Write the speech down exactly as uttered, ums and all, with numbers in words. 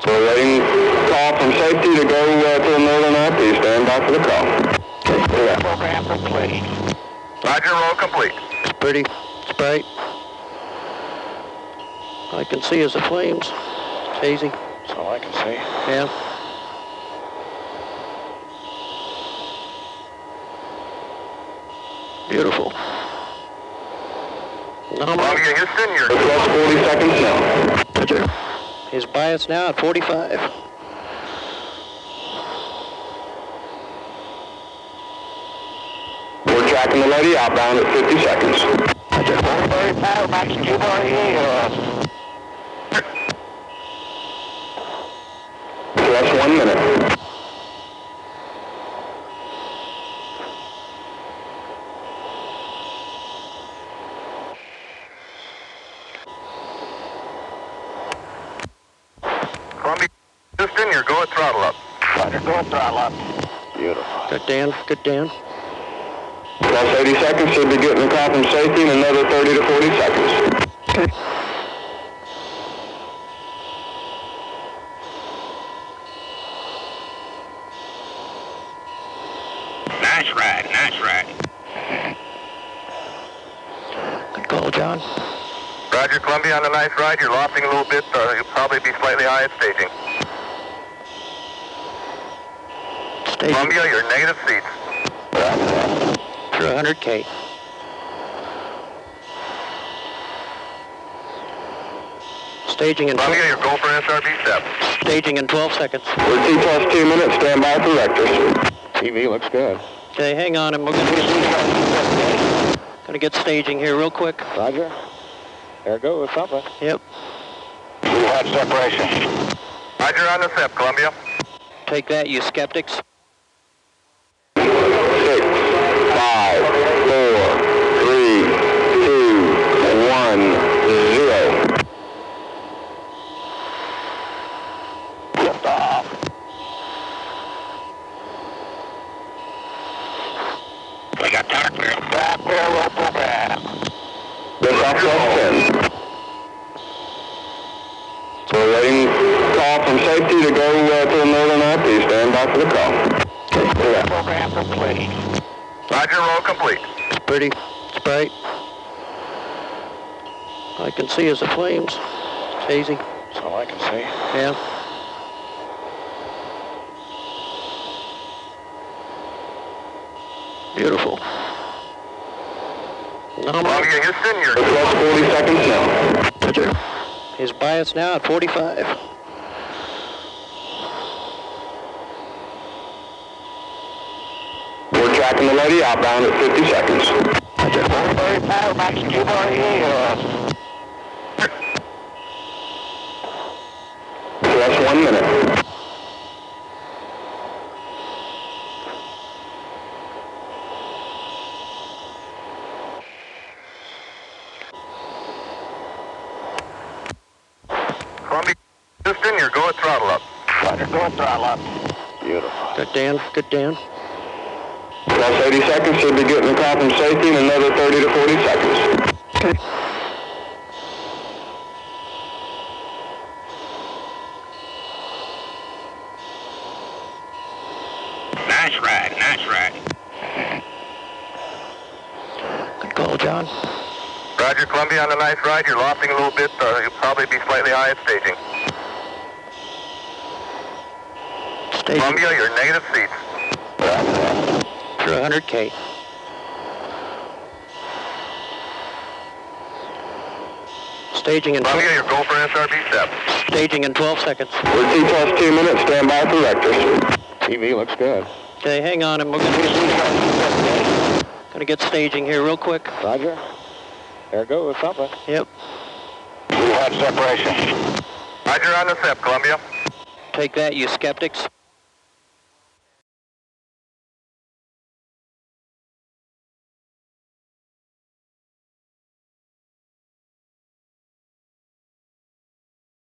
So we're waiting call from safety to go uh, to the northern northeast. Stand by for the call. Okay. Program complete. Roger, roll complete. It's pretty. It's bright. All I can see is the flames. It's hazy. That's all I can see. Yeah. Beautiful. Columbia, Houston, you're forty seconds now. Roger. He's by us now at forty-five. We're tracking the lady outbound at fifty seconds. Roger. forty-five, back to two forty-eight. That's one minute. Houston, you're going throttle up. Roger, going throttle up. Beautiful. Good down, good down. Plus eighty seconds, should be getting the call from safety in another thirty to forty seconds. Okay. Nice ride, nice ride. Good call, John. Roger, Columbia on the nice ride. You're lofting a little bit, so you'll probably be slightly high at staging. Columbia, your negative seats. Through one hundred K. Staging in Columbia, your goal for S R B step. Staging in twelve seconds. We're T plus two minutes, stand by for vectors. T V looks good. Okay, hang on, and we're going to get, gonna get staging here real quick. Roger. There goes something. Yep. We had separation. Roger on the step, Columbia. Take that, you skeptics. Safety to go uh, to the northern northeast. Stand by for the call. Yeah. Program complete. Roger, roll complete. It's pretty. It's bright. All I can see is the flames. It's hazy. That's all I can see. Yeah. Beautiful. Columbia, Houston, you're forty seconds now. Roger. He's by us now at forty-five. Tracking the lady outbound at fifty seconds. Roger. forty-five, back to two forty-eight. So that's one minute. Columbia, Houston, you're going throttle up. Roger, going throttle up. Beautiful. Good down, good down. Plus eighty seconds, should be getting the call from safety in another thirty to forty seconds. Okay. Nice ride, nice ride. Good call, John. Roger, Columbia on the nice ride. You're lofting a little bit, so you'll probably be slightly high at staging. Staging. Columbia, your negative seats. one hundred K. Staging in Columbia, your goal for S R B step. Staging in twelve seconds. We're T plus two minutes, stand by for vectors. T V looks good. Okay, hang on, and we're going to get, gonna get staging here real quick. Roger. There goes something. Yep. We had separation. Roger on the step, Columbia. Take that, you skeptics.